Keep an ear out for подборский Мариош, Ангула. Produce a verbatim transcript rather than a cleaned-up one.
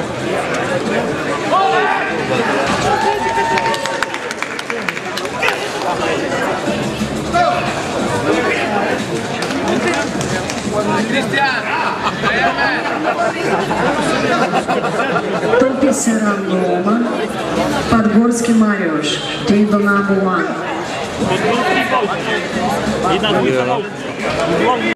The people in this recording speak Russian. Подписи Ангула, подборский Мариош, ты Ангула.